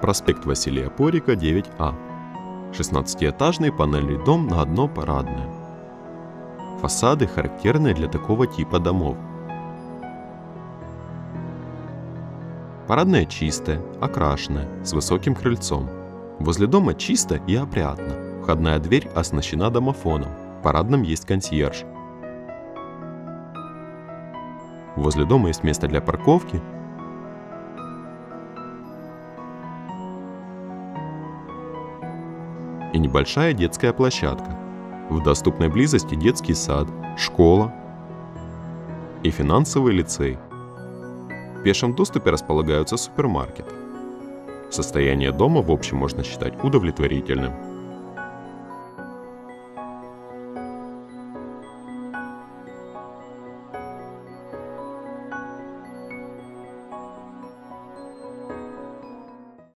проспект Василия Порика, 9А. 16-этажный панельный дом на одно парадное. Фасады характерны для такого типа домов. Парадная чистая, окрашенная, с высоким крыльцом. Возле дома чисто и опрятно. Входная дверь оснащена домофоном. В парадном есть консьерж. Возле дома есть место для парковки. И небольшая детская площадка. В доступной близости детский сад, школа и финансовый лицей. В пешем доступе располагаются супермаркеты. Состояние дома в общем можно считать удовлетворительным.